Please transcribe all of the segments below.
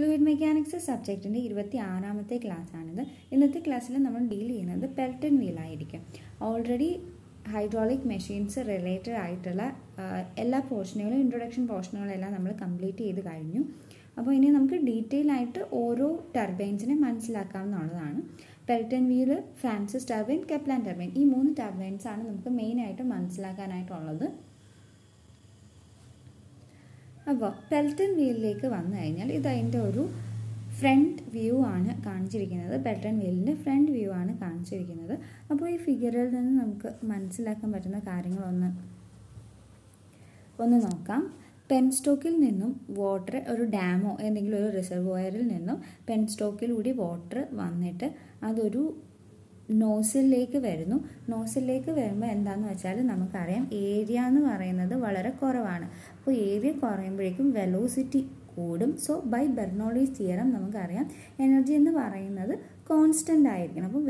Fluid mechanics സബ്ജക്റ്റിൻ്റെ 26-ാമത്തെ ക്ലാസ്സാണിത്. ഇന്നത്തെ ക്ലാസ്സിൽ നമ്മൾ ഡീൽ ചെയ്യുന്നത് പെൽട്ടൺ വീലായിരിക്കും. ഓൾറെഡി ഹൈഡ്രോളിക് മെഷീൻസ് റിലേറ്റഡ് ആയിട്ടുള്ള എല്ലാ പോർഷനുകളും ഇൻട്രൊഡക്ഷൻ പോർഷനുകളെല്ലാം നമ്മൾ കംപ്ലീറ്റ് ചെയ്ത് കഴിഞ്ഞു. അപ്പോൾ ഇനി നമുക്ക് ഡീറ്റെയിൽ ആയിട്ട് ഓരോ ടർബൈൻസിനെ മനസ്സിലാക്കാവുന്നതാണ്. Pelton wheel, Francis turbine, Kaplan turbine, ഈ 3 ടർബൈൻസാണ് നമുക്ക് മെയിനായിട്ട് മനസ്സിലാക്കാനായിട്ടുള്ളത്. അപ്പോൾ പെൽട്ടൺ വീലിലേക്ക് വന്നു കഴിഞ്ഞാൽ ഇതതിൻ്റെ ഒരു ഫ്രണ്ട് വ്യൂ ആണ് കാണിച്ചിരിക്കുന്നത്. പെൽട്ടൺ വീലിൻ്റെ ഫ്രണ്ട് വ്യൂ ആണ് കാണിച്ചിരിക്കുന്നത്. അപ്പോൾ ഈ ഫിഗറിൽ നിന്ന് നമുക്ക് മനസ്സിലാക്കാൻ പറ്റുന്ന കാര്യങ്ങളൊന്ന് നോക്കാം. പെൻസ്റ്റോക്കിൽ നിന്നും വാട്ടർ, ഒരു ഡാമോ എന്തെങ്കിലും ഒരു റിസർവോയറിൽ നിന്നും പെൻസ്റ്റോക്കിലൂടെ വാട്ടർ വന്നിട്ട് അതൊരു നോസിലേക്ക് വരുന്നു. നോസിലേക്ക് വരുമ്പോൾ എന്താണെന്ന് വെച്ചാൽ നമുക്കറിയാം ഏരിയ എന്ന് പറയുന്നത് വളരെ കുറവാണ്. അപ്പോൾ ഏരിയ കുറയുമ്പോഴേക്കും വെലോസിറ്റി കൂടും. സോ ബൈ ബെർണോള്ളിസ് തിയറം നമുക്കറിയാം എനർജി എന്ന് പറയുന്നത് കോൺസ്റ്റൻ്റ് ആയിരിക്കണം. അപ്പോൾ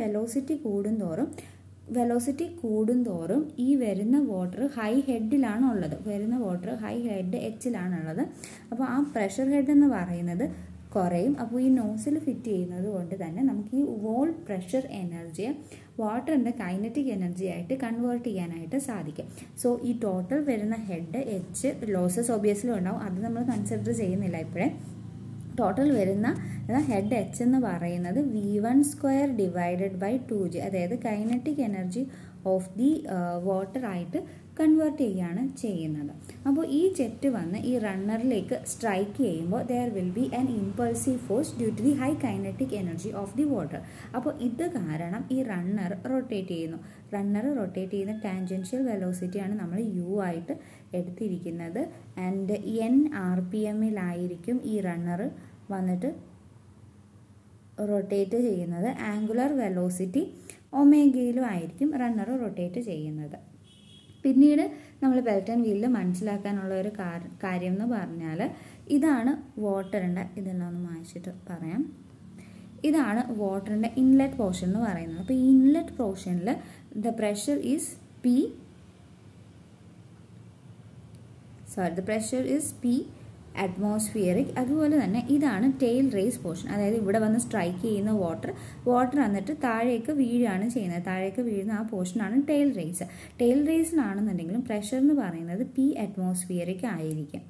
വെലോസിറ്റി കൂടുന്തോറും ഈ വരുന്ന വാട്ടർ ഹൈ ഹെഡിലാണ് ഉള്ളത്. വരുന്ന വാട്ടർ ഹൈ ഹെഡ് എച്ചിലാണുള്ളത്. അപ്പോൾ ആ പ്രഷർ ഹെഡ് എന്ന് പറയുന്നത് കുറയും. അപ്പോൾ ഈ നോസിൽ ഫിറ്റ് ചെയ്യുന്നത് കൊണ്ട് തന്നെ നമുക്ക് ഈ വോൾ പ്രഷർ എനർജിയെ വാട്ടറിൻ്റെ കൈനറ്റിക് എനർജി ആയിട്ട് കൺവേർട്ട് ചെയ്യാനായിട്ട് സാധിക്കും. സോ ഈ ടോട്ടൽ വരുന്ന ഹെഡ് എച്ച് ലോസസ് ഒബിയസ്ലി ഉണ്ടാവും, അത് നമ്മൾ കൺസിഡർ ചെയ്യുന്നില്ല. ഇപ്പോഴേ ടോട്ടൽ വരുന്ന ഹെഡ് എച്ച് എന്ന് പറയുന്നത് V1² / 2G, അതായത് kinetic energy of the water ആയിട്ട് കൺവേർട്ട് ചെയ്യുകയാണ് ചെയ്യുന്നത്. അപ്പോൾ ഈ ജെറ്റ് വന്ന് ഈ റണ്ണറിലേക്ക് സ്ട്രൈക്ക് ചെയ്യുമ്പോൾ there will be an impulsive force due to the high kinetic energy of the water. അപ്പോൾ ഇത് കാരണം ഈ റണ്ണർ റൊട്ടേറ്റ് ചെയ്യുന്നു. റണ്ണർ റൊട്ടേറ്റ് ചെയ്യുന്ന ടാൻജൻഷ്യൽ വെലോസിറ്റിയാണ് നമ്മൾ U ആയിട്ട് എടുത്തിരിക്കുന്നത്. ആൻഡ് N RPM ഈ റണ്ണർ വന്നിട്ട് റൊട്ടേറ്റ് ചെയ്യുന്നത്. ആംഗുലർ വെലോസിറ്റി ഒമേഗയിലും ആയിരിക്കും റണ്ണർ റൊട്ടേറ്റ് ചെയ്യുന്നത്. പിന്നീട് നമ്മൾ പെൽട്ടൺ വീലിൽ മനസ്സിലാക്കാനുള്ള ഒരു കാര്യം എന്ന് പറഞ്ഞാൽ ഇതാണ് വാട്ടറിൻ്റെ, ഇതെല്ലാം ഒന്ന് മായിച്ചിട്ട് പറയാം, ഇതാണ് വാട്ടറിൻ്റെ ഇൻലെറ്റ് പോർഷൻ എന്ന് പറയുന്നത്. അപ്പോൾ ഈ ഇൻലെറ്റ് പോർഷനിൽ the pressure is P atmospheric. അതുപോലെ തന്നെ ഇതാണ് ടെയിൽ റേസ് പോർഷൻ, അതായത് ഇവിടെ വന്ന് സ്ട്രൈക്ക് ചെയ്യുന്ന വാട്ടർ വന്നിട്ട് താഴേക്ക് വീഴുകയാണ് ചെയ്യുന്നത്. താഴേക്ക് വീഴുന്ന ആ പോർഷനാണ് ടെയിൽ റേസ്. ടെയിൽ റേസിനാണെന്നുണ്ടെങ്കിലും പ്രഷർ എന്ന് പറയുന്നത് P atmospheric ആയിരിക്കും.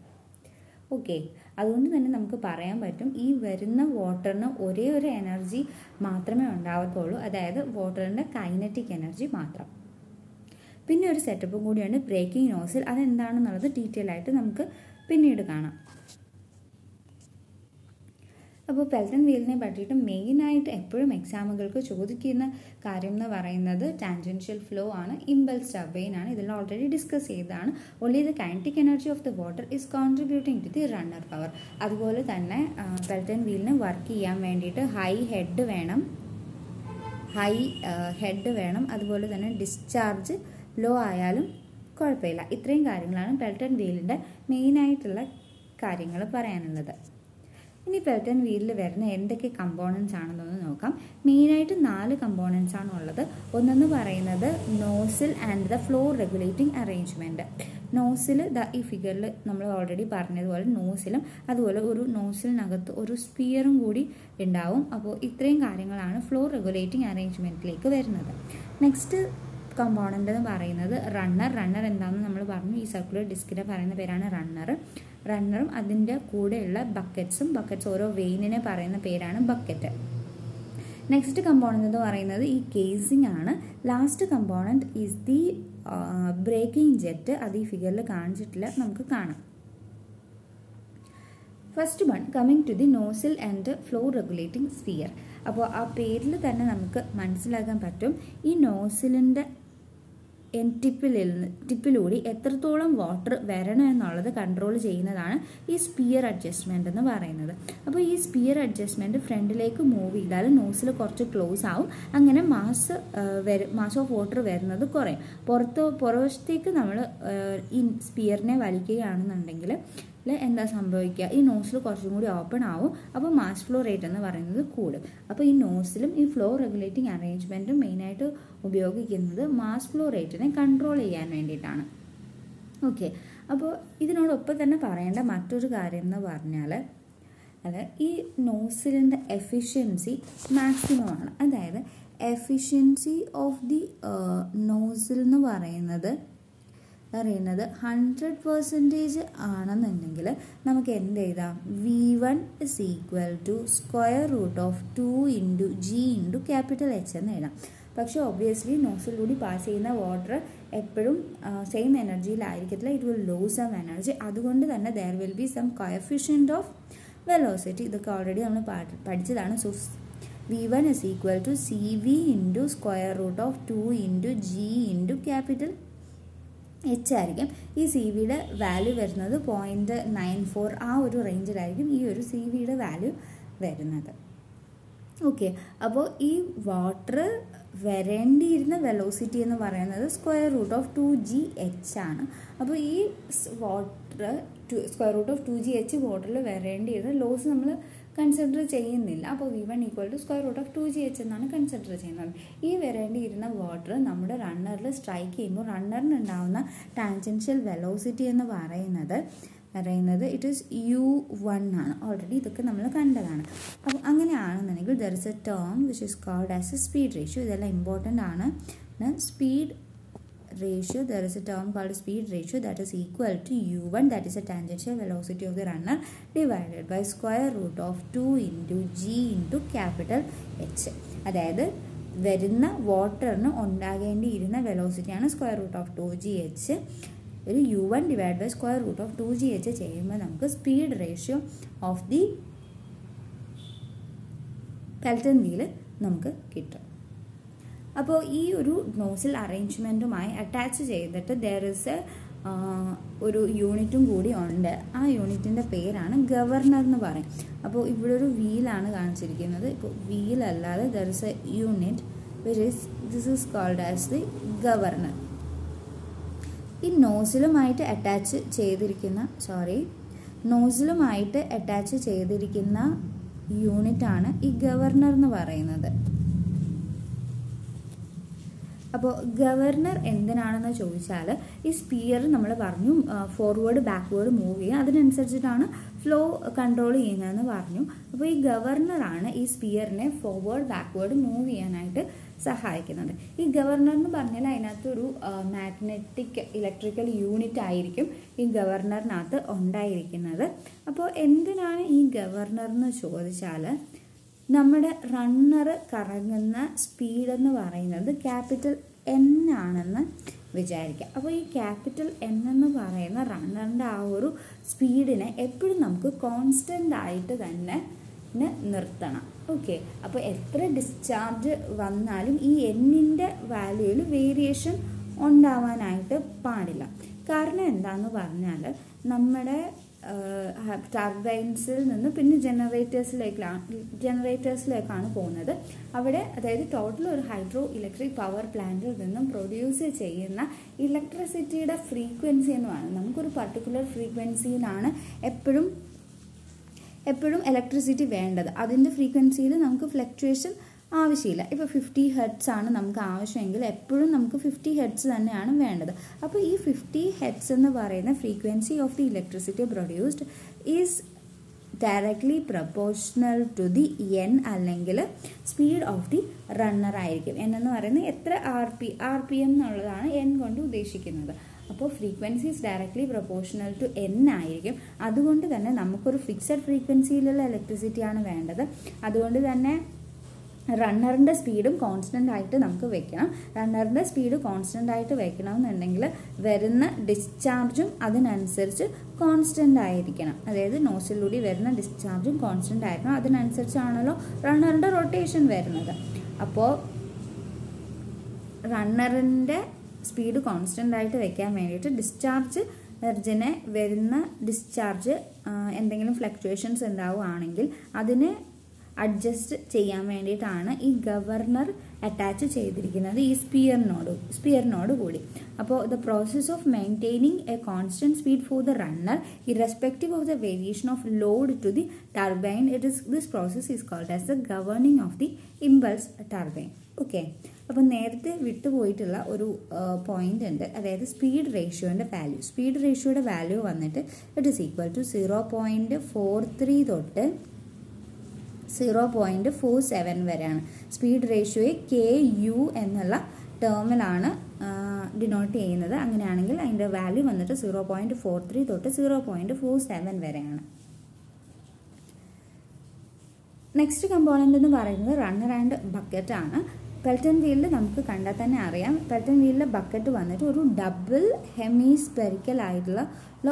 ഓക്കെ, അതുകൊണ്ട് തന്നെ നമുക്ക് പറയാൻ പറ്റും ഈ വരുന്ന വാട്ടറിന് ഒരേ ഒരു എനർജി മാത്രമേ ഉണ്ടാവത്തുള്ളൂ, അതായത് വാട്ടറിൻ്റെ കൈനറ്റിക് എനർജി മാത്രം. പിന്നെ ഒരു സെറ്റപ്പും കൂടിയാണ് ബ്രേക്കിംഗ് നോസിൽ. അതെന്താണെന്നുള്ളത് ഡീറ്റെയിൽ ആയിട്ട് നമുക്ക് പിന്നീട് കാണാം. അപ്പോൾ പെൽട്ടൺ വീലിനെ പറ്റിയിട്ട് മെയിനായിട്ട് എപ്പോഴും എക്സാമുകൾക്ക് ചോദിക്കുന്ന കാര്യം എന്ന് പറയുന്നത് ടാൻജൻഷ്യൽ ഫ്ലോ ആണ്, ഇമ്പൾസ് ടർബൈൻ ആണ്. ഇതെല്ലാം ഓൾറെഡി ഡിസ്കസ് ചെയ്തതാണ്. Only the kinetic energy of the water is contributing to the runner power. അതുപോലെ തന്നെ പെൽട്ടൺ വീലിന് വർക്ക് ചെയ്യാൻ വേണ്ടിയിട്ട് ഹൈ ഹെഡ് വേണം. അതുപോലെ തന്നെ ഡിസ്ചാർജ് ലോ ആയാലും കുഴപ്പമില്ല. ഇത്രയും കാര്യങ്ങളാണ് പെൽട്ടൺ വീലിൻ്റെ മെയിനായിട്ടുള്ള കാര്യങ്ങൾ പറയാനുള്ളത്. ഇനി പെൽട്ടൺ വീലിൽ വരുന്ന എന്തൊക്കെ കമ്പോണൻസ് ആണെന്നൊന്ന് നോക്കാം. മെയിനായിട്ട് 4 കമ്പോണൻസ് ആണുള്ളത്. ഒന്നെന്ന് പറയുന്നത് nozzle and the flow regulating arrangement. Nozzle ഈ ഫിഗറിൽ നമ്മൾ ഓൾറെഡി പറഞ്ഞതുപോലെ നോസിലും അതുപോലെ ഒരു നോസിലിനകത്ത് ഒരു സ്പിയറും കൂടി ഉണ്ടാവും. അപ്പോൾ ഇത്രയും കാര്യങ്ങളാണ് ഫ്ലോ റെഗുലേറ്റിംഗ് അറേഞ്ച്മെൻറ്റിലേക്ക് വരുന്നത്. നെക്സ്റ്റ് കമ്പോണൻ്റ് എന്ന് പറയുന്നത് റണ്ണർ എന്താണെന്ന് നമ്മൾ പറഞ്ഞു. ഈ സർക്കുലർ ഡിസ്കിനെ പറയുന്ന പേരാണ് റണ്ണറും അതിൻ്റെ കൂടെയുള്ള ബക്കറ്റ്സ് ഓരോ വെയിനിനെ പറയുന്ന പേരാണ് ബക്കറ്റ്. നെക്സ്റ്റ് കമ്പോണൻ്റ് എന്ന് പറയുന്നത് ഈ കേസിംഗ് ആണ്. Last component is the braking jet. അത് ഈ ഫിഗറിൽ കാണിച്ചിട്ടില്ല, നമുക്ക് കാണാം. First one coming to the nozzle and flow regulating spear. അപ്പോൾ ആ പേരിൽ തന്നെ നമുക്ക് മനസ്സിലാക്കാൻ പറ്റും ഈ നോസിലിൻ്റെ ടിപ്പിലൂടെ എത്രത്തോളം വാട്ടർ വരണം എന്നുള്ളത് കൺട്രോൾ ചെയ്യുന്നതാണ് ഈ സ്പിയർ അഡ്ജസ്റ്റ്മെൻ്റ് എന്ന് പറയുന്നത്. അപ്പോൾ ഈ സ്പിയർ അഡ്ജസ്റ്റ്മെൻറ്റ് ഫ്രണ്ടിലേക്ക് മൂവ് ചെയ്താൽ നോസിൽ കുറച്ച് ക്ലോസ് ആവും. അങ്ങനെ മാസ് ഓഫ് വാട്ടർ വരുന്നത് കുറയും. പുറവശത്തേക്ക് നമ്മൾ ഈ സ്പിയറിനെ വലിക്കുകയാണെന്നുണ്ടെങ്കിൽ എന്താ സംഭവിക്കുക, ഈ നോസിൽ കുറച്ചും കൂടി ഓപ്പൺ ആവും. അപ്പോൾ മാസ് ഫ്ലോ റേറ്റ് എന്ന് പറയുന്നത് കൂടും. അപ്പോൾ ഈ നോസിലും ഈ ഫ്ലോ റെഗുലേറ്റിംഗ് അറേഞ്ച്മെൻറ്റും മെയിനായിട്ട് ഉപയോഗിക്കുന്നത് മാസ് ഫ്ലോ റേറ്റിനെ കൺട്രോൾ ചെയ്യാൻ വേണ്ടിയിട്ടാണ്. ഓക്കെ, അപ്പോൾ ഇതിനോടൊപ്പം തന്നെ പറയേണ്ട മറ്റൊരു കാര്യം എന്ന് പറഞ്ഞാൽ അതായത് ഈ നോസിലിൻ്റെ എഫിഷ്യൻസി മാക്സിമം ആണ്. അതായത് എഫിഷ്യൻസി ഓഫ് ദി നോസിൽ എന്ന് പറയുന്നത് 100% ആണെന്നുണ്ടെങ്കിൽ നമുക്ക് എന്ത് ചെയ്താൽ V1 = √2 × G × H എന്ന് എഴുതാം. പക്ഷേ ഒബ്വിയസ്ലി നോസിലൂടെ പാസ് ചെയ്യുന്ന വാട്ടർ എപ്പോഴും സെയിം എനർജിയിലായിരിക്കത്തില്ല, it will lose some energy. അതുകൊണ്ട് തന്നെ there will be some coefficient of velocity. ഇതൊക്കെ ഓൾറെഡി നമ്മൾ പഠിച്ചതാണ്. So V1 = CV × √2 × G × H ആയിരിക്കും. ഈ സി വിയുടെ വാല്യൂ വരുന്നത് 0.94 ആ ഒരു റേഞ്ചിലായിരിക്കും ഈ ഒരു സി വിയുടെ വാല്യൂ വരുന്നത്. ഓക്കെ, അപ്പോൾ ഈ വാട്ടർ വരേണ്ടിയിരുന്ന വെലോസിറ്റി എന്ന് പറയുന്നത് √2 × G H ആണ്. അപ്പോൾ ഈ വാട്ടർ √2 × G H വാട്ടറിൽ വരേണ്ടിയിരുന്ന ലോസ് നമ്മൾ കൺസിഡർ ചെയ്യുന്നില്ല. അപ്പോൾ V1 = √2 × G H എന്നാണ് കൺസിഡർ ചെയ്യുന്നത്. ഈ വരേണ്ടിയിരുന്ന വാട്ടർ നമ്മുടെ റണ്ണറിൽ സ്ട്രൈക്ക് ചെയ്യുമ്പോൾ റണ്ണറിനുണ്ടാവുന്ന ടാൻജൻഷ്യൽ വെലോസിറ്റി എന്ന് പറയുന്നത് ഇറ്റ് ഈസ് U1 ആണ്. ഓൾറെഡി ഇതൊക്കെ നമ്മൾ കണ്ടതാണ്. അപ്പോൾ അങ്ങനെയാണെന്നുണ്ടെങ്കിൽ there is a term which is called as a speed ratio. ഇതെല്ലാം ഇമ്പോർട്ടൻ്റ് ആണ്. Speed ratio, there is a term called speed ratio that is equal to U1, that is a tangential velocity of the runner, divided by √2 × G × H. അതായത് വരുന്ന വാട്ടറിന് ഉണ്ടാകേണ്ടിയിരുന്ന വെലോസിറ്റിയാണ് √2 × G H. ഒരു U1 divide by √2 × G H ചെയ്യുമ്പോൾ നമുക്ക് speed ratio of the Pelton wheel നമുക്ക് കിട്ടും. അപ്പോൾ ഈ ഒരു നോസിൽ അറേഞ്ച്മെൻറ്റുമായി അറ്റാച്ച് ചെയ്തിട്ട് ദർ ഇസ് ഒരു യൂണിറ്റും കൂടി ഉണ്ട്. ആ യൂണിറ്റിൻ്റെ പേരാണ് ഗവർണർ എന്ന് പറയും. അപ്പോൾ ഇവിടെ ഒരു വീലാണ് കാണിച്ചിരിക്കുന്നത്. ഇപ്പോൾ വീലല്ലാതെ there is a unit which is this is called as the governor. ഈ നോസിലുമായിട്ട് അറ്റാച്ച് ചെയ്തിരിക്കുന്ന യൂണിറ്റാണ് ഈ ഗവർണർ എന്ന് പറയുന്നത്. അപ്പോൾ ഗവർണർ എന്തിനാണെന്ന് ചോദിച്ചാൽ ഈ സ്പിയർ നമ്മൾ പറഞ്ഞു ഫോർവേഡ് ബാക്ക്വേർഡ് മൂവ് ചെയ്യുക, അതിനനുസരിച്ചിട്ടാണ് ഫ്ലോ കൺട്രോൾ ചെയ്യുന്നതെന്ന് പറഞ്ഞു. അപ്പോൾ ഈ ഗവർണറാണ് ഈ സ്പിയറിനെ ഫോർവേഡ് ബാക്ക്വേർഡ് മൂവ് ചെയ്യാനായിട്ട് സഹായിക്കുന്നത്. ഈ ഗവർണർ എന്ന് പറഞ്ഞാൽ അതിനകത്തൊരു മാഗ്നറ്റിക് ഇലക്ട്രിക്കൽ യൂണിറ്റ് ആയിരിക്കും ഈ ഗവർണറിനകത്ത് ഉണ്ടായിരിക്കുന്നത്. അപ്പോൾ എന്തിനാണ് ഈ ഗവർണർ എന്ന് ചോദിച്ചാൽ നമ്മുടെ റണ്ണർ കറങ്ങുന്ന സ്പീഡെന്ന് പറയുന്നത് N ആണെന്ന് വിചാരിക്കുക. അപ്പോൾ ഈ N എന്ന് പറയുന്ന റണ്ണറിൻ്റെ ആ ഒരു സ്പീഡിനെ എപ്പോഴും നമുക്ക് കോൺസ്റ്റൻ്റ് ആയിട്ട് തന്നെ നിർത്തണം. ഓക്കെ, അപ്പോൾ എത്ര ഡിസ്ചാർജ് വന്നാലും ഈ എന്നിൻ്റെ വാല്യൂവിൽ വേരിയേഷൻ ഉണ്ടാവാനായിട്ട് പാടില്ല. കാരണം എന്താണെന്ന് പറഞ്ഞാൽ നമ്മുടെ ടർബൈൻസിൽ നിന്ന് പിന്നെ ജനറേറ്റേഴ്സിലേക്കാണ് പോകുന്നത്. അവിടെ അതായത് ടോട്ടൽ ഒരു ഹൈഡ്രോ ഇലക്ട്രിക് പവർ പ്ലാന്റിൽ നിന്നും പ്രൊഡ്യൂസ് ചെയ്യുന്ന ഇലക്ട്രിസിറ്റിയുടെ ഫ്രീക്വൻസി എന്ന് പറയുന്നത് നമുക്കൊരു പർട്ടിക്കുലർ ഫ്രീക്വൻസിയിലാണ് എപ്പോഴും ഇലക്ട്രിസിറ്റി വേണ്ടത്. അതിൻ്റെ ഫ്രീക്വൻസിയിൽ നമുക്ക് ഫ്ലക്ച്വേഷൻ ആവശ്യമില്ല. ഇപ്പോൾ 50 Hz ആണ് നമുക്ക് ആവശ്യമെങ്കിൽ എപ്പോഴും നമുക്ക് 50 Hz തന്നെയാണ് വേണ്ടത്. അപ്പോൾ ഈ 50 Hz എന്ന് പറയുന്ന frequency of the electricity produced is directly proportional to the N അല്ലെങ്കിൽ സ്പീഡ് ഓഫ് ദി റണ്ണർ ആയിരിക്കും. N എന്ന് പറയുന്നത് എത്ര RPM എന്നുള്ളതാണ് N കൊണ്ട് ഉദ്ദേശിക്കുന്നത്. അപ്പോൾ frequency is directly proportional to N ആയിരിക്കും. അതുകൊണ്ട് തന്നെ നമുക്കൊരു ഫിക്സഡ് ഫ്രീക്വൻസിയിലുള്ള ഇലക്ട്രിസിറ്റിയാണ് വേണ്ടത്. അതുകൊണ്ട് തന്നെ റണ്ണറിൻ്റെ സ്പീഡും കോൺസ്റ്റൻ്റ് ആയിട്ട് നമുക്ക് വെക്കണം. റണ്ണറിൻ്റെ സ്പീഡ് കോൺസ്റ്റൻ്റ് ആയിട്ട് വെക്കണമെന്നുണ്ടെങ്കിൽ വരുന്ന ഡിസ്ചാർജും അതിനനുസരിച്ച് കോൺസ്റ്റൻ്റ് ആയിരിക്കണം. അതായത് നോസിലൂടെ വരുന്ന ഡിസ്ചാർജും കോൺസ്റ്റൻ്റ് ആയിരിക്കണം. അതിനനുസരിച്ചാണല്ലോ റണ്ണറിൻ്റെ റൊട്ടേഷൻ വരുന്നത്. അപ്പോൾ റണ്ണറിൻ്റെ സ്പീഡ് കോൺസ്റ്റൻ്റ് ആയിട്ട് വെക്കാൻ വേണ്ടിയിട്ട് ഡിസ്ചാർജിനെ വരുന്ന ഡിസ്ചാർജ് എന്തെങ്കിലും ഫ്ലക്ച്വേഷൻസ് ഉണ്ടാവുകയാണെങ്കിൽ അതിനെ അഡ്ജസ്റ്റ് ചെയ്യാൻ വേണ്ടിയിട്ടാണ് ഈ ഗവർണർ അറ്റാച്ച് ചെയ്തിരിക്കുന്നത് ഈ സ്പിയറിനോട് കൂടി. അപ്പോൾ the process of maintaining a constant speed for the runner irrespective of the variation of load to the turbine this process is called as the governing of the impulse turbine. Okay, അപ്പം നേരത്തെ വിട്ടുപോയിട്ടുള്ള ഒരു point ഉണ്ട്. അതായത് speed റേഷ്യോയുടെ value വന്നിട്ട് it is equal to 0.43 തൊട്ട് 0.47 വരെയാണ്. സ്പീഡ് റേഷ്യോയെ KU എന്നുള്ള ടേമിലാണ് ഡിനോട്ട് ചെയ്യുന്നത്. അങ്ങനെയാണെങ്കിൽ അതിൻ്റെ വാല്യൂ വന്നിട്ട് 0.43 തൊട്ട് 0.47 വരെയാണ്. നെക്സ്റ്റ് കമ്പോണൻ്റ് എന്ന് പറയുന്നത് റണ്ണർ ആൻഡ് ബക്കറ്റ് ആണ്. പെൽറ്റൺ വീലിൽ നമുക്ക് കണ്ടാൽ തന്നെ അറിയാം, പെൽറ്റൺ വീലിലെ ബക്കറ്റ് വന്നിട്ട് ഒരു ഡബിൾ ഹെമിസ്പെറിക്കൽ ആയിട്ടുള്ള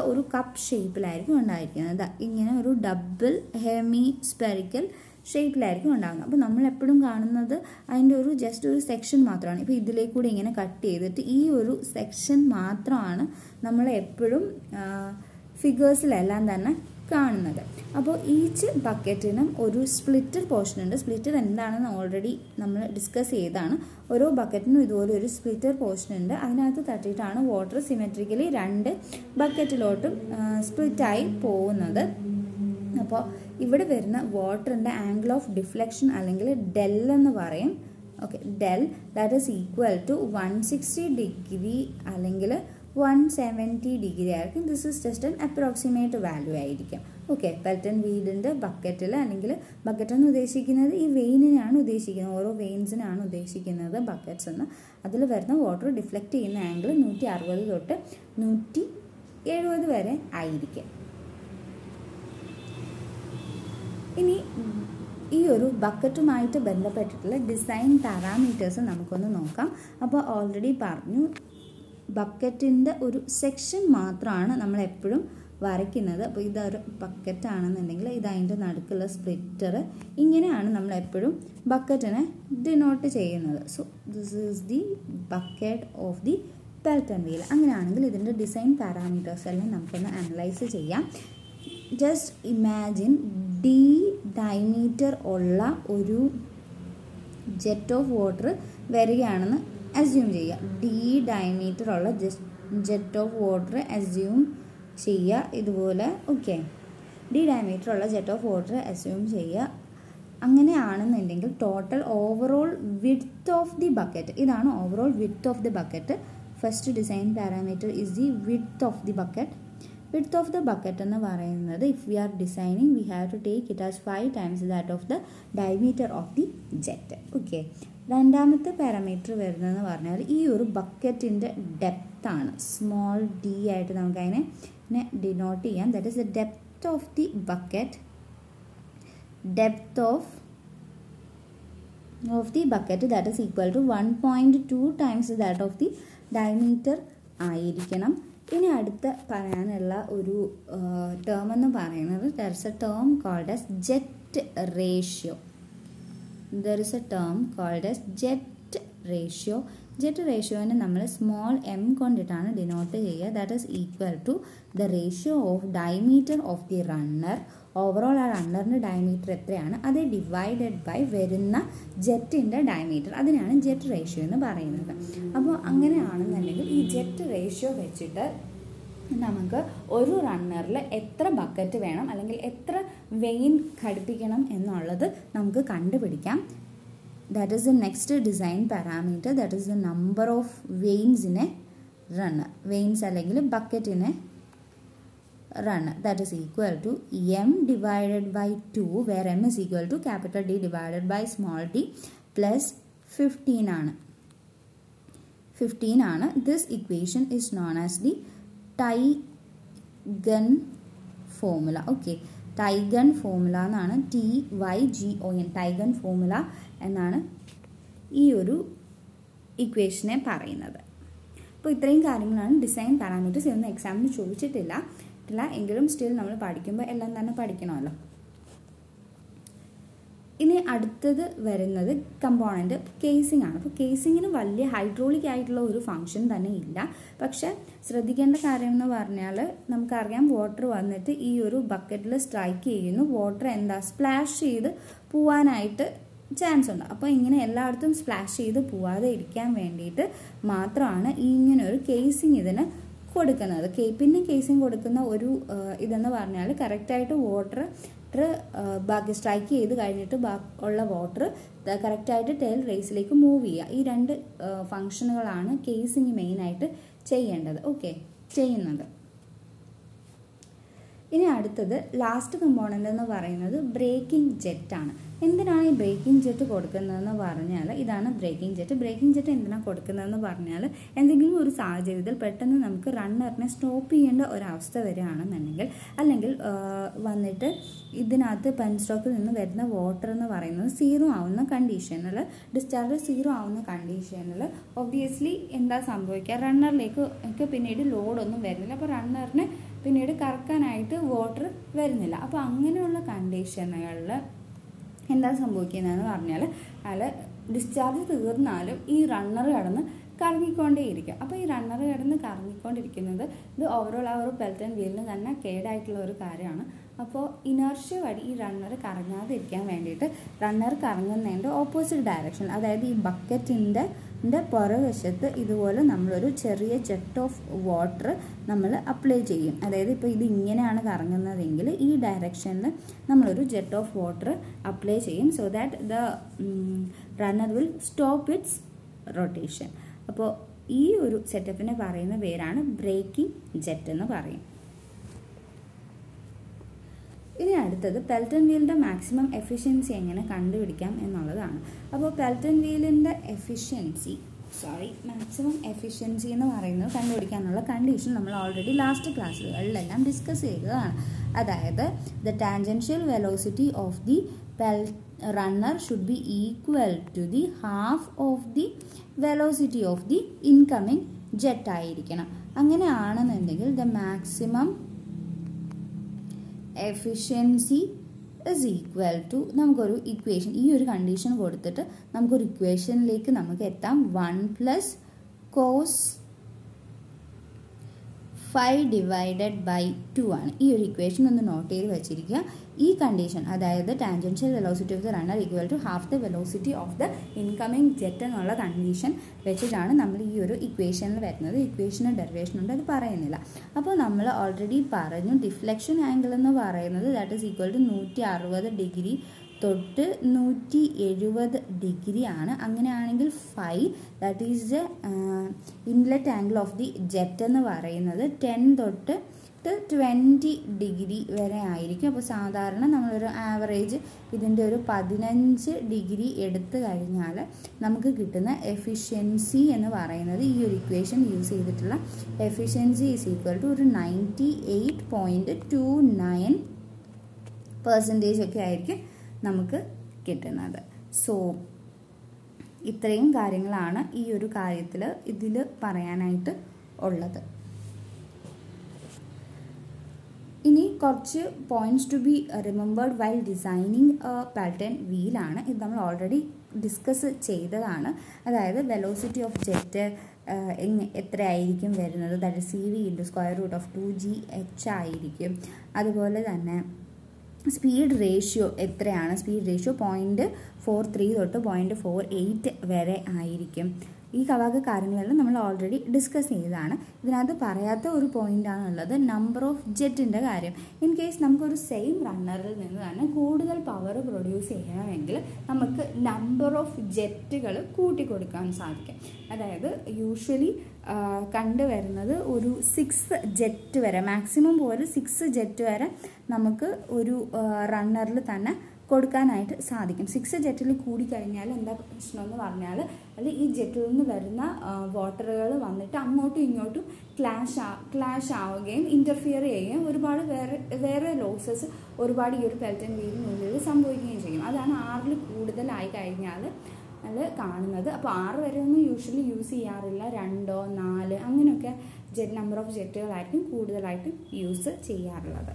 ഒരു കപ്പ് ഷേപ്പിലായിരിക്കും ഉണ്ടായിരിക്കുന്നത്. ഇങ്ങനെ ഒരു ഡബിൾ ഹെമിസ്പെറിക്കൽ ഷേപ്പിലായിരിക്കും ഉണ്ടാകുന്നത്. അപ്പോൾ നമ്മൾ എപ്പോഴും കാണുന്നത് അതിൻ്റെ ഒരു ജസ്റ്റ് ഒരു സെക്ഷൻ മാത്രമാണ്. ഇപ്പോൾ ഇതിലേക്കൂടി ഇങ്ങനെ കട്ട് ചെയ്തിട്ട് ഈ ഒരു സെക്ഷൻ മാത്രമാണ് നമ്മൾ എപ്പോഴും ഫിഗേഴ്സിലെല്ലാം തന്നെ കാണുന്നത്. അപ്പോൾ ഈച്ച് ബക്കറ്റിനും ഒരു സ്പ്ലിറ്റർ പോർഷൻ ഉണ്ട്. സ്പ്ലിറ്റർ എന്താണെന്ന് ഓൾറെഡി നമ്മൾ ഡിസ്കസ് ചെയ്താണ്. ഓരോ ബക്കറ്റിനും ഇതുപോലെ ഒരു സ്പ്ലിറ്റർ പോർഷൻ ഉണ്ട്. അതിനകത്ത് തട്ടിയിട്ടാണ് വാട്ടർ സിമെട്രിക്കലി രണ്ട് ബക്കറ്റിലോട്ടും സ്പ്ലിറ്റായി പോകുന്നത്. അപ്പോൾ ഇവിടെ വരുന്ന വാട്ടറിൻ്റെ ആംഗിൾ ഓഫ് ഡിഫ്ലക്ഷൻ അല്ലെങ്കിൽ ഡെൽ എന്ന് പറയും. Okay, del that is equal to 160 degree അല്ലെങ്കിൽ 170 ഡിഗ്രി ആയിരിക്കും. This is just an approximate value ആയിരിക്കും. ഓക്കെ, പെൽറ്റൺ വീലിൻ്റെ ബക്കറ്റിൽ അല്ലെങ്കിൽ ബക്കറ്റ് എന്ന് ഉദ്ദേശിക്കുന്നത് ഈ വെയിനിനാണ് ഉദ്ദേശിക്കുന്നത്, ഓരോ വെയിൻസിനാണ് ഉദ്ദേശിക്കുന്നത് ബക്കറ്റ്സ് എന്ന്. അതിൽ വരുന്ന വാട്ടർ ഡിഫ്ലക്റ്റ് ചെയ്യുന്ന ആംഗിൾ 160 തൊട്ട് 170 വരെ ആയിരിക്കും. ഇനി ഈ ഒരു ബക്കറ്റുമായിട്ട് ബന്ധപ്പെട്ടിട്ടുള്ള ഡിസൈൻ പാരാമീറ്റേഴ്സ് നമുക്കൊന്ന് നോക്കാം. അപ്പോൾ ഓൾറെഡി പറഞ്ഞു, ബക്കറ്റിൻ്റെ ഒരു സെക്ഷൻ മാത്രമാണ് നമ്മൾ എപ്പോഴും വരയ്ക്കുന്നത്. അപ്പോൾ ഇതൊരു ബക്കറ്റാണെന്നുണ്ടെങ്കിൽ ഇതതിൻ്റെ നടുക്കുള്ള സ്പ്ലിറ്റർ, ഇങ്ങനെയാണ് നമ്മൾ എപ്പോഴും ബക്കറ്റിനെ ഡിനോട്ട് ചെയ്യുന്നത്. So this is the bucket of the Pelton wheel. അങ്ങനെയാണെങ്കിൽ ഇതിൻ്റെ ഡിസൈൻ പാരാമീറ്റേഴ്സ് എല്ലാം നമുക്കൊന്ന് അനലൈസ് ചെയ്യാം. ജസ്റ്റ് ഇമാജിൻ ഡി ഡയമീറ്റർ ഉള്ള ഒരു ജെറ്റ് ഓഫ് വാട്ടർ വരികയാണെന്ന് അസ്യൂം ചെയ്യുക. ഡി ഡയമീറ്റർ ഉള്ള ജെറ്റ് ഓഫ് വാട്ടർ അസ്യൂം ചെയ്യുക. ഇതുപോലെ ഓക്കെ, ഡി ഡയമീറ്റർ ഉള്ള ജെറ്റ് ഓഫ് വാട്ടർ അസ്യൂം ചെയ്യുക. അങ്ങനെയാണെന്നുണ്ടെങ്കിൽ total overall width of the bucket, ഇതാണ് overall width of the bucket. First design parameter is the width of the bucket. Width of the bucket എന്ന് പറയുന്നത് if we are designing we have to take it as 5 times that of the diameter of the jet. Okay, രണ്ടാമത്തെ parameter വരുന്നതെന്ന് പറഞ്ഞാൽ ഈ ഒരു ബക്കറ്റിൻ്റെ ഡെപ്താണ്. Small D ആയിട്ട് നമുക്കതിനെ denote ചെയ്യാം. That is the depth of the bucket. Depth of the bucket that is equal to 1.2 times that of the diameter ആയിരിക്കണം. ഇനി അടുത്ത പറയാനുള്ള ഒരു ടേം എന്ന് പറയുന്നത് there is a term called as jet ratio. There is a term called as jet ratio. Jet റേഷ്യോനെ നമ്മൾ small M കൊണ്ടിട്ടാണ് ഡിനോട്ട് ചെയ്യുക. That is equal to the ratio of diameter of the runner. Overall ആ റണ്ണറിൻ്റെ diameter എത്രയാണ് അത് divided by വരുന്ന ജെറ്റിൻ്റെ ഡയമീറ്റർ, അതിനാണ് ജെറ്റ് റേഷ്യോ എന്ന് പറയുന്നത്. അപ്പോൾ അങ്ങനെയാണെന്നുണ്ടെങ്കിൽ ഈ ജെറ്റ് റേഷ്യോ വെച്ചിട്ട് നമുക്ക് ഒരു റണ്ണറിൽ എത്ര ബക്കറ്റ് വേണം അല്ലെങ്കിൽ എത്ര വെയിൻ ഘടിപ്പിക്കണം എന്നുള്ളത് നമുക്ക് കണ്ടുപിടിക്കാം. That is the next design parameter. That is the number of vanes in a runner. Vanes അല്ലെങ്കിൽ ബക്കറ്റിനെ runner that is equal to M divided by 2 where M is equal to capital D divided by small D plus 15 ആണ്. 15 ആണ്. This equation is known as the Tygon formula. Okay, Tygon formula എന്നാണ്, TYGON Tygon formula എന്നാണ് ഈ ഒരു ഇക്വേഷനെ പറയുന്നത്. അപ്പോൾ ഇത്രയും കാര്യങ്ങളാണ് ഡിസൈൻ പാരാമീറ്റേഴ്സ്. ഇതൊന്നും എക്സാമിന് ചോദിച്ചിട്ടില്ല എങ്കിലും സ്റ്റിൽ നമ്മൾ പഠിക്കുമ്പോൾ എല്ലാം തന്നെ പഠിക്കണമല്ലോ. ഇനി അടുത്തത് വരുന്നത് കമ്പോണൻ്റ് കേസിംഗ് ആണ്. അപ്പോൾ കേസിങ്ങിന് വലിയ ഹൈഡ്രോളിക് ആയിട്ടുള്ള ഒരു ഫംഗ്ഷൻ തന്നെ ഇല്ല. പക്ഷേ ശ്രദ്ധിക്കേണ്ട കാര്യം എന്ന് പറഞ്ഞാൽ നമുക്കറിയാം വാട്ടർ വന്നിട്ട് ഈ ഒരു ബക്കറ്റിൽ സ്ട്രൈക്ക് ചെയ്യുന്നു. വാട്ടർ എന്താ സ്പ്ലാഷ് ചെയ്ത് പോവാനായിട്ട് ചാൻസ് ഉണ്ട്. അപ്പോൾ ഇങ്ങനെ എല്ലായിടത്തും സ്പ്ലാഷ് ചെയ്ത് പോവാതെ ഇരിക്കാൻ വേണ്ടിയിട്ട് മാത്രമാണ് ഇങ്ങനൊരു കേസിങ് ഇതിന് കൊടുക്കുന്നത്. പിന്നെ കേസിങ് കൊടുക്കുന്ന ഒരു ഇതെന്ന് പറഞ്ഞാൽ കറക്റ്റായിട്ട് വാട്ടർ ബാക്കി സ്ട്രൈക്ക് ചെയ്ത് കഴിഞ്ഞിട്ട് ഉള്ള വാട്ടർ കറക്റ്റായിട്ട് ടെയിൽ റേസിലേക്ക് മൂവ് ചെയ്യുക. ഈ രണ്ട് ഫംഗ്ഷനുകളാണ് കേസിങ് മെയിനായിട്ട് ചെയ്യേണ്ടത്. ഓക്കെ, ചെയ്യുന്നത്. ഇനി അടുത്തത് ലാസ്റ്റ് കമ്പോണൻ്റ് എന്ന് പറയുന്നത് ബ്രേക്കിംഗ് ജെറ്റാണ്. എന്തിനാണ് ഈ ബ്രേക്കിംഗ് ജെറ്റ് കൊടുക്കുന്നതെന്ന് പറഞ്ഞാൽ ഇതാണ് ബ്രേക്കിംഗ് ജെറ്റ്. ബ്രേക്കിംഗ് ജെറ്റ് എന്തിനാണ് കൊടുക്കുന്നതെന്ന് പറഞ്ഞാൽ എന്തെങ്കിലും ഒരു സാഹചര്യത്തിൽ പെട്ടെന്ന് നമുക്ക് റണ്ണറിനെ സ്റ്റോപ്പ് ചെയ്യേണ്ട ഒരവസ്ഥ വരികയാണെന്നുണ്ടെങ്കിൽ അല്ലെങ്കിൽ വന്നിട്ട് ഇതിനകത്ത് പെൻസ്റ്റോക്കിൽ നിന്ന് വരുന്ന വാട്ടർ എന്ന് പറയുന്നത് സീറോ ആവുന്ന കണ്ടീഷനിൽ, ഡിസ്ചാർജ് സീറോ ആവുന്ന കണ്ടീഷനിൽ ഒബ്വിയസ്ലി എന്താ സംഭവിക്കുക, റണ്ണറിലേക്ക് ഒക്കെ പിന്നീട് ലോഡൊന്നും വരുന്നില്ല. അപ്പോൾ റണ്ണറിന് പിന്നീട് കറക്കാനായിട്ട് വാട്ടർ വരുന്നില്ല. അപ്പോൾ അങ്ങനെയുള്ള കണ്ടീഷനുകളിൽ എന്താ സംഭവിക്കുന്നതെന്ന് പറഞ്ഞാൽ അയാൾ ഡിസ്ചാർജ് തീർന്നാലും ഈ റണ്ണർ കടന്ന് കറങ്ങിക്കൊണ്ടേയിരിക്കുക. അപ്പോൾ ഈ റണ്ണർ കിടന്ന് കറങ്ങിക്കൊണ്ടിരിക്കുന്നത് ഇത് ഓവറോൾ ആ ഒരു പെൽറ്റൺ വീലിന് തന്നെ കേടായിട്ടുള്ള ഒരു കാര്യമാണ്. അപ്പോൾ ഇനർഷ്യ വഴി ഈ റണ്ണർ കറങ്ങാതിരിക്കാൻ വേണ്ടിയിട്ട് റണ്ണർ കറങ്ങുന്നതിൻ്റെ ഓപ്പോസിറ്റ് ഡയറക്ഷൻ, അതായത് ഈ ബക്കറ്റിൻ്റെ പുറവശത്ത് ഇതുപോലെ നമ്മളൊരു ചെറിയ ജെറ്റ് ഓഫ് വാട്ടർ നമ്മൾ അപ്ലൈ ചെയ്യും. അതായത് ഇപ്പോൾ ഇത് ഇങ്ങനെയാണ് കറങ്ങുന്നതെങ്കിൽ ഈ ഡയറക്ഷനിൽ നമ്മളൊരു ജെറ്റ് ഓഫ് വാട്ടർ അപ്ലൈ ചെയ്യും so that the runner will stop its rotation. അപ്പോൾ ഈ ഒരു സെറ്റപ്പിനെ പറയുന്ന പേരാണ് ബ്രേക്കിംഗ് ജെറ്റ് എന്ന് പറയും. ഇനി അടുത്തത് പെൽറ്റൺ വീലിൻ്റെ മാക്സിമം എഫിഷ്യൻസി എങ്ങനെ കണ്ടുപിടിക്കാം എന്നുള്ളതാണ്. അപ്പോൾ പെൽറ്റൺ വീലിൻ്റെ മാക്സിമം എഫിഷ്യൻസി എന്ന് പറയുന്നത് കണ്ടുപിടിക്കാനുള്ള കണ്ടീഷൻ നമ്മൾ ഓൾറെഡി ലാസ്റ്റ് ക്ലാസ്സുകളിലെല്ലാം ഡിസ്കസ് ചെയ്തതാണ്. അതായത് the tangential velocity of the runner should be equal to the half of the velocity of the incoming jet ആയിരിക്കണം. അങ്ങനെയാണെന്നുണ്ടെങ്കിൽ the maximum efficiency is equal to, നമുക്കൊരു equation, ഈ ഒരു കണ്ടീഷൻ കൊടുത്തിട്ട് നമുക്കൊരു ഇക്വേഷനിലേക്ക് നമുക്ക് എത്താം. 1 + cos 5 / 2 ആണ് ഈ ഒരു ഇക്വേഷൻ. ഒന്ന് നോട്ട് ചെയ്ത് വെച്ചിരിക്കുക. ഈ കണ്ടീഷൻ, അതായത് tangential velocity of the runner equal to half the velocity of the incoming jet എന്നുള്ള കണ്ടീഷൻ വെച്ചിട്ടാണ് നമ്മൾ ഈ ഒരു ഇക്വേഷനിൽ വരുന്നത്. ഇക്വേഷന് ഡെറിവേഷൻ ഉണ്ട്, അത് പറയുന്നില്ല. അപ്പോൾ നമ്മൾ ഓൾറെഡി പറഞ്ഞു ഡിഫ്ലക്ഷൻ ആംഗിൾ എന്ന് പറയുന്നത് that is equal to 160 degree തൊട്ട് 170 ഡിഗ്രി ആണ്. അങ്ങനെയാണെങ്കിൽ phi that is the inlet angle of the jet എന്ന് പറയുന്നത് 10 തൊട്ട് 20 ഡിഗ്രി വരെ ആയിരിക്കും. അപ്പോൾ സാധാരണ നമ്മളൊരു ആവറേജ് ഇതിൻ്റെ ഒരു 15 ഡിഗ്രി എടുത്തു കഴിഞ്ഞാൽ നമുക്ക് കിട്ടുന്ന എഫിഷ്യൻസി എന്ന് പറയുന്നത് ഈ ഒരു ഇക്വേഷൻ യൂസ് ചെയ്തിട്ടുള്ള എഫിഷ്യൻസി ഈസ് ഈക്വൽ ടു ഒരു 98.29% ഒക്കെ ആയിരിക്കും നമുക്ക് കിട്ടുന്നത്. സോ ഇത്രയും കാര്യങ്ങളാണ് ഈ ഒരു കാര്യത്തിൽ പറയാനായിട്ട് ഉള്ളത്. ഇനി കുറച്ച് points to be remembered while designing a Pelton വീലാണ്. ഇത് നമ്മൾ ഓൾറെഡി ഡിസ്കസ് ചെയ്തതാണ്. അതായത് വെലോസിറ്റി ഓഫ് ജെറ്റ് എത്രയായിരിക്കും വരുന്നത്, that is CV × square root of 2GH ആയിരിക്കും. അതുപോലെ തന്നെ സ്പീഡ് റേഷ്യോ എത്രയാണ്, സ്പീഡ് റേഷ്യോ 0.43 തൊട്ട് 0.48 വരെ ആയിരിക്കും. ഈ വക കാര്യങ്ങളെല്ലാം നമ്മൾ ഓൾറെഡി ഡിസ്കസ് ചെയ്തതാണ്. ഇതിനകത്ത് പറയാത്ത ഒരു പോയിൻ്റാണുള്ളത് നമ്പർ ഓഫ് ജെറ്റിൻ്റെ കാര്യം. ഇൻ കേസ് നമുക്കൊരു സെയിം റണ്ണറിൽ നിന്ന് തന്നെ കൂടുതൽ പവർ പ്രൊഡ്യൂസ് ചെയ്യണമെങ്കിൽ നമുക്ക് നമ്പർ ഓഫ് ജെറ്റുകൾ കൂട്ടിക്കൊടുക്കാൻ സാധിക്കും. അതായത് യൂഷ്വലി കണ്ടുവരുന്നത് ഒരു 6 ജെറ്റ് വരെ, മാക്സിമം പോലെ 6 ജെറ്റ് വരെ നമുക്ക് ഒരു റണ്ണറിൽ തന്നെ കൊടുക്കാനായിട്ട് സാധിക്കും. 6 ജെറ്റിൽ കൂടിക്കഴിഞ്ഞാൽ എന്താ പ്രശ്നം എന്ന് പറഞ്ഞാൽ ഈ ജെറ്റിൽ നിന്ന് വരുന്ന വാട്ടറുകൾ വന്നിട്ട് അങ്ങോട്ടും ഇങ്ങോട്ടും ക്ലാഷ് ആവുകയും ഇൻ്റർഫിയർ ചെയ്യുകയും ഒരുപാട് വേറെ ലോസസ് ഒരുപാട് ഈ ഒരു പെൽറ്റൺ വീലിനുള്ളിൽ സംഭവിക്കുകയും ചെയ്യും. അതാണ് 6-ൽ കൂടുതലായി കഴിഞ്ഞാൽ അത് കാണുന്നത്. അപ്പോൾ 6 വരെ ഒന്നും യൂഷ്വലി യൂസ് ചെയ്യാറില്ല. 2 4 അങ്ങനെയൊക്കെ നമ്പർ ഓഫ് ജെറ്റുകളായിരിക്കും കൂടുതലായിട്ട് യൂസ് ചെയ്യാറുള്ളത്.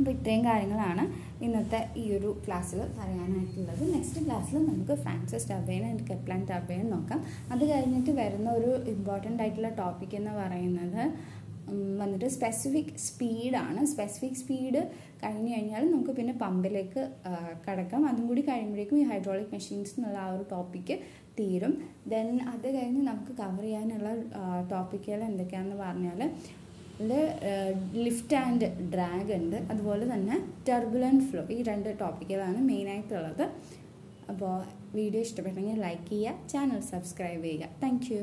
അപ്പോൾ ഇത്രയും കാര്യങ്ങളാണ് ഇന്നത്തെ ഈ ഒരു ക്ലാസ്സിൽ പറയാനായിട്ടുള്ളത്. നെക്സ്റ്റ് ക്ലാസ്സിൽ നമുക്ക് Francis turbine and Kaplan turbine നോക്കാം. അത് കഴിഞ്ഞിട്ട് വരുന്ന ഒരു ഇമ്പോർട്ടൻ്റ് ആയിട്ടുള്ള ടോപ്പിക് എന്ന് പറയുന്നത് വന്നിട്ട് സ്പെസിഫിക് സ്പീഡാണ്. സ്പെസിഫിക് സ്പീഡ് കഴിഞ്ഞ് കഴിഞ്ഞാൽ നമുക്ക് പിന്നെ പമ്പിലേക്ക് കടക്കാം. അതും കൂടി കഴിയുമ്പോഴേക്കും ഈ ഹൈഡ്രോളിക് മെഷീൻസ് എന്നുള്ള ആ ഒരു ടോപ്പിക്ക് തീരും. ദെൻ അത് കഴിഞ്ഞ് നമുക്ക് കവർ ചെയ്യാനുള്ള ടോപ്പിക്കുകൾ എന്തൊക്കെയാണെന്ന് പറഞ്ഞാൽ ലിഫ്റ്റ് ആൻഡ് ഡ്രാഗ് ഉണ്ട്, അതുപോലെ തന്നെ ടർബുലൻറ്റ് ഫ്ലോ. ഈ 2 ടോപ്പിക്കുകളാണ് മെയിനായിട്ടുള്ളത്. അപ്പോൾ വീഡിയോ ഇഷ്ടപ്പെട്ടെങ്കിൽ ലൈക്ക് ചെയ്യുക, ചാനൽ സബ്സ്ക്രൈബ് ചെയ്യുക. Thank U.